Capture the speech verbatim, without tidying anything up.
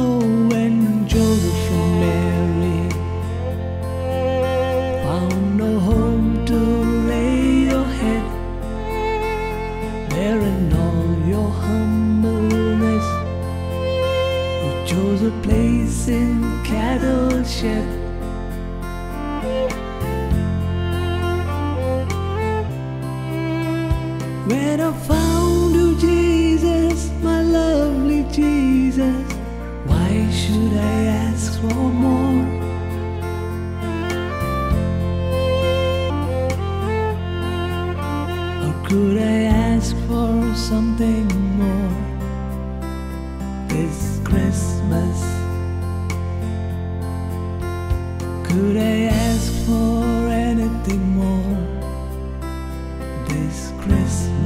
Oh, when Joseph and Mary found no home to lay your head, there in all your humbleness you chose a place in cattle shed. When I found you, Jesus, my lovely Jesus, why should I ask for more? Or could I ask for something more this Christmas? Could I ask for anything more this Christmas?